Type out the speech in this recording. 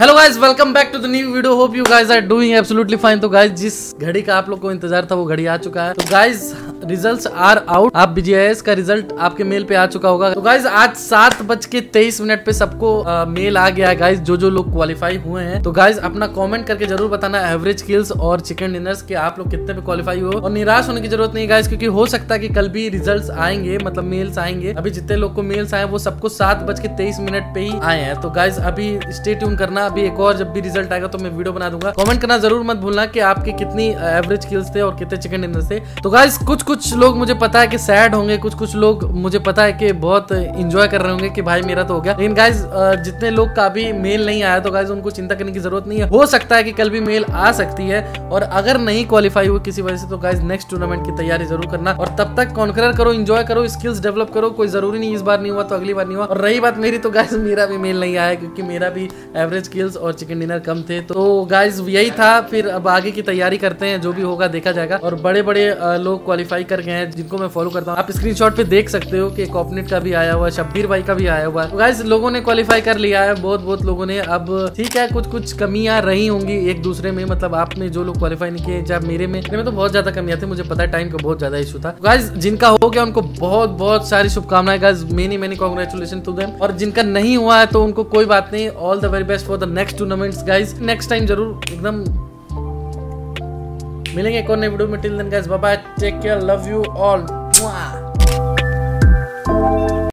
Hello guys, welcome back to the new video. Hope you guys are doing absolutely fine. तो guys, जिस घड़ी का आप लोग को इंतजार था वो घड़ी आ चुका है। तो गाइज, रिजल्ट्स आर आउट। आप बीजीआईएस का रिजल्ट आपके मेल पे आ चुका होगा। तो गाइज, आज 7:23 पे सबको मेल आ गया है। गाइज, जो लोग क्वालिफाई हुए हैं, तो गाइज अपना कमेंट करके जरूर बताना एवरेज किल्स और चिकन डिनर्स के आप लोग कितने पे क्वालिफाई हो। और निराश होने की जरूरत नहीं गाइज, क्योंकि हो सकता है कि कल भी रिजल्ट आएंगे, मतलब मेल्स आएंगे। अभी जितने लोग को मेल्स आए वो सबको 7:23 पे ही आए हैं। तो गाइज, अभी स्टे ट्यून करना। अभी एक और जब भी रिजल्ट आएगा तो मैं वीडियो बना दूंगा। कमेंट करना जरूर मत भूलना कि आपके कितनी एवरेज किल्स थे और कितने चिकन डिनर्स थे। तो गाइस, कुछ लोग मुझे पता है कि सैड होंगे, कुछ लोग मुझे पता है कि बहुत एंजॉय कर रहे होंगे कि भाई मेरा तो हो गया। लेकिन गाइस, जितने लोग का भी मेल नहीं आया तो गाइस उनको चिंता करने की जरूरत नहीं है। हो सकता है कि कल भी मेल आ सकती है, और अगर नहीं क्वालिफाई हुए किसी वजह से तो गाइस नेक्स्ट टूर्नामेंट की तैयारी जरूर करना। और तब तक कॉन्करर करो, एंजॉय करो, स्किल्स डेवलप करो। कोई जरूरी नहीं इस बार नहीं हुआ तो अगली बार नहीं हुआ। और रही बात मेरी, तो गाइस मेरा भी मेल नहीं आया क्योंकि मेरा भी एवरेज किल्स और चिकन डिनर कम थे। तो गाइज यही था। फिर अब आगे की तैयारी करते हैं, जो भी होगा देखा जाएगा। और बड़े बड़े लोग क्वालिफाई कर गए हैं जिनको मैं फॉलो करता हूँ। आप स्क्रीनशॉट पे देख सकते हो कि कॉपनेट का भी आया हुआ है, शब्बीर भाई का भी आया हुआ है। तो गाइज, लोगों ने क्वालिफाई कर लिया है, बहुत लोगों ने। अब ठीक है, कुछ कमियां रही होंगी एक दूसरे में, मतलब आप में जो लोग क्वालिफाई नहीं किए, जब मेरे में तो बहुत ज्यादा कमियां थी। मुझे पता है टाइम का बहुत ज्यादा इशू था। गाइज, जिनका हो गया उनको बहुत सारी शुभकामनाएं guys, many congratulation to them. और जिनका नहीं हुआ है तो उनको कोई बात नहीं, all the very best for the next tournaments guys. Next time जरूर एकदम मिलेंगे एक और नए वीडियो में। Till then guys, bye bye, take care, love you all.